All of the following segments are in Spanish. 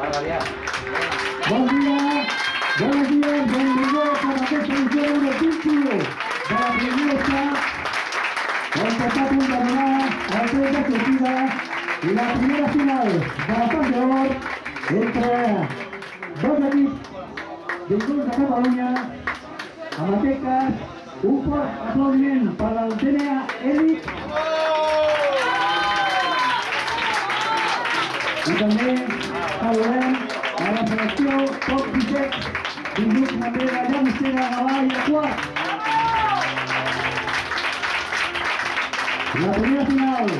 Per variar. Bon dia, bona dia, benvinguts a aquesta edició número 21 de la primera on s'està a punt de donar el tret de sortida i la primera final de la Copa d'Or entre dos equips d'Institut de Catalunya. En aquest cas, un fort aplaudiment per al DNA Elite i també saludem a la Selecció Top17 d'Institut de la Llamisera, Gavà i Acuat. La primera final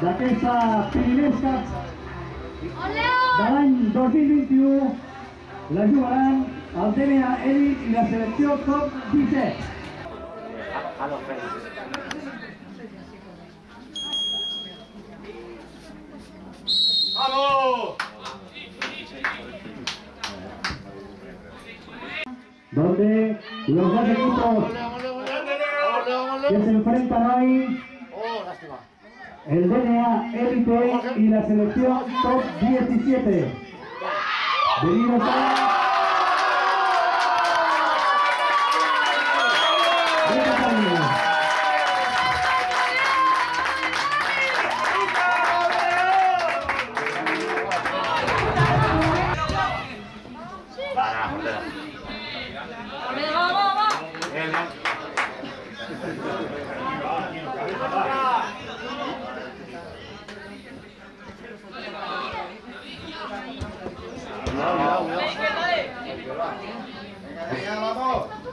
d'aquesta Pirineus Cup de l'any 2021 la jugaran el DNA Elite i la Selecció Top17. A los ¡vamos! Donde los dos equipos que se enfrentan hoy, el DNA Elite y la Selección Top 17. Venimos a...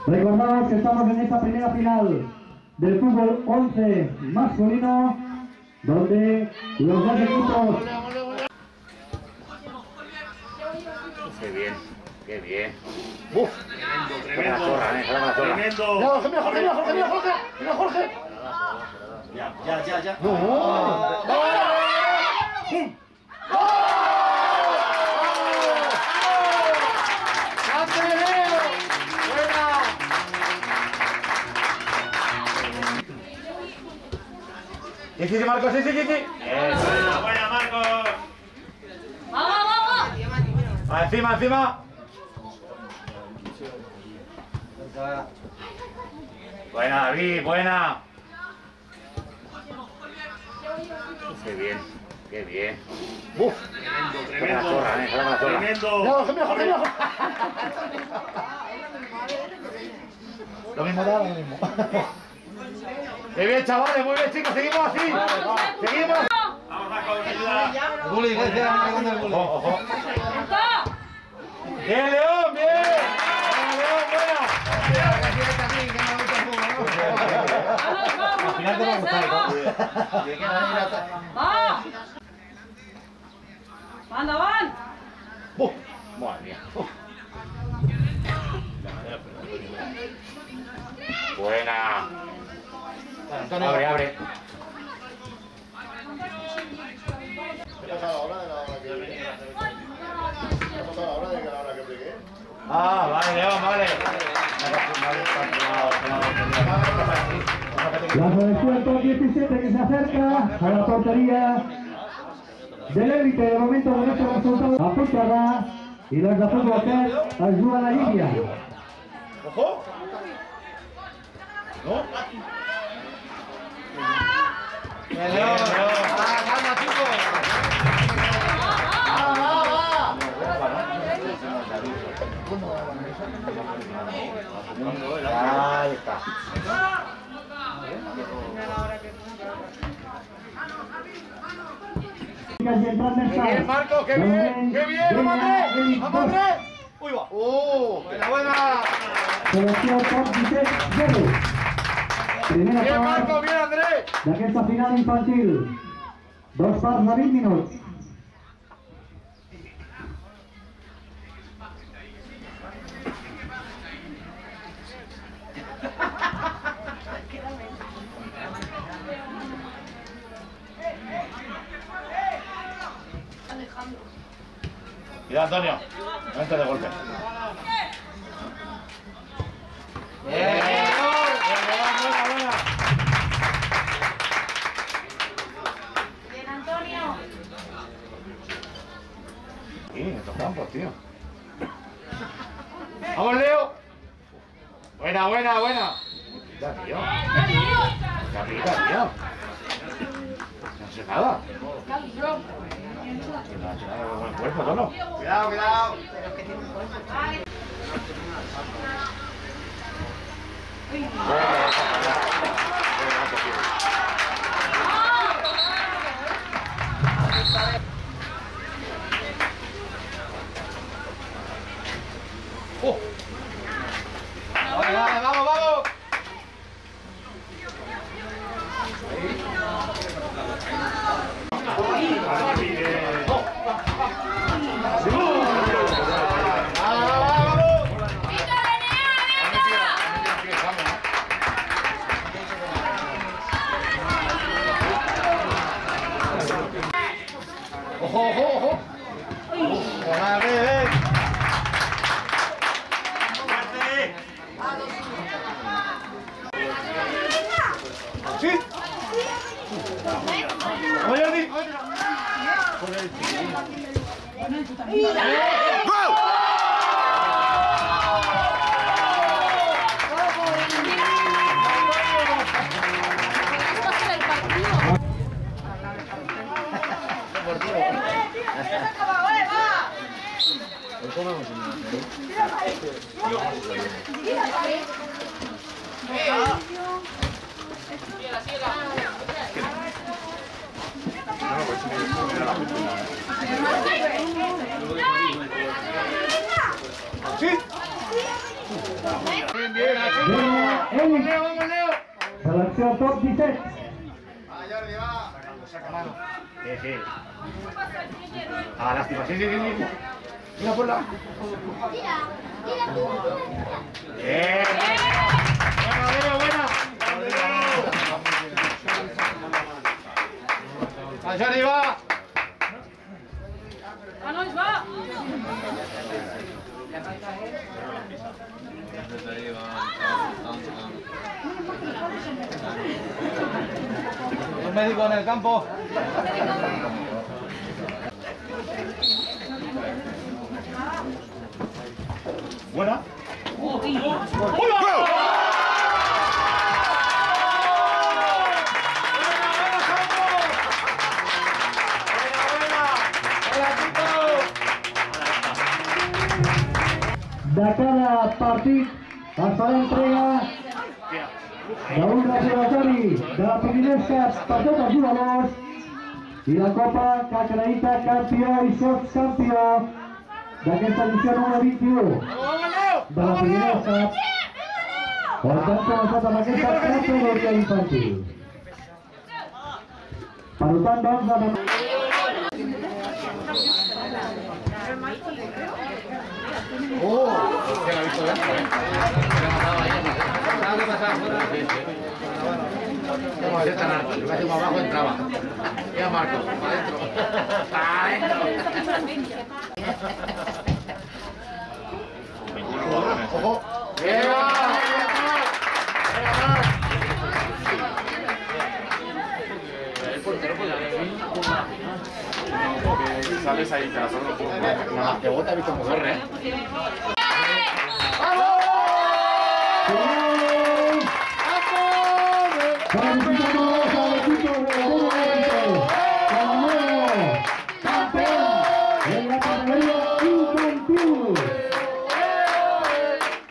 Recordamos que estamos en esta primera final del fútbol 11 masculino, donde los dos equipos... ¡Qué bien! ¡Qué bien! ¡Uf! ¡Tremendo! ¡Tremendo! ¡Jorge! ¡Ya! ¡No! Sí, Marcos, sí. Eso. Buena, Marcos. ¡Vamos! Encima. Buena, David, buena. Qué bien. ¡Uf! Tremendo. Lo mismo. Muy bien, chavales, muy bien, chicos, seguimos así. Seguimos. Vamos a con ayuda. Guli, Iglesia, me está dando el guli. Ojo. Bien, León, bien. León, buena. Vamos. Manda, van. Madre mía. Buena. Abre. Vale. La selección top 17 que se acerca a la portería del Élite de momento con este resultado apuntará y los de fútbol ayuda a la India. ¡Ojo! ¿No? Ahí está. ¡Qué bien, Marco! ¡Qué bien! ¡Vamos, Andrés! ¡Uy, va! ¡Buena! Primera Marco, bien Andrés. D'aquesta final infantil. 2 parts de 20 minuts. Mira, Antonio. Vente de golpe. aquí, en estos campos, tío. ¡Vamos, Leo! ¡Buena, buena, buena! ¡Quita, tío! ¡Quita, tío! No hace nada. No hace nada con el cuerpo, solo. ¡Cuidado, cuidado! ¡Oh! ¡Vale, vale, vamos, vamos! Selecció Top 17. Va, Jordi, va. Saca mano. Sí. Ah, lástima. Sí. Mira por la. Tira tú. Bien. Buena. Va, Jordi, va. ¡Ah, no, es va! Un médico en el campo. Buena. ¡Hola! De cada partit es farà entrega d'un reservatori de la Pirinesques per tots els jugadors i la copa que acredita campió i subcampió d'aquesta edició número 21 de la Pirinesques. Per tant, començat amb aquesta categoria infantil. Per tant, doncs, ya la he visto, ¿eh? ¿Qué pasaba? Vamos, está Marcos. Lo que hace más abajo entraba. Mira, Marcos, para adentro. ¡Para adentro! ¡Ojo! El portero puede haber porque sales ahí, te la solo un poco. Nada más que bota, he visto como corre, ¿eh?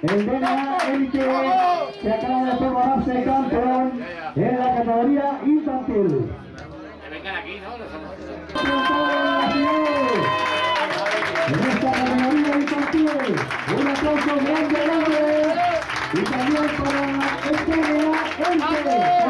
El DNA Elite que acaba de prepararse campeón en la categoría infantil. Que vengan aquí, ¿no? En esta categoría infantil, un aplauso grande, grande, y también para el DNA Elite.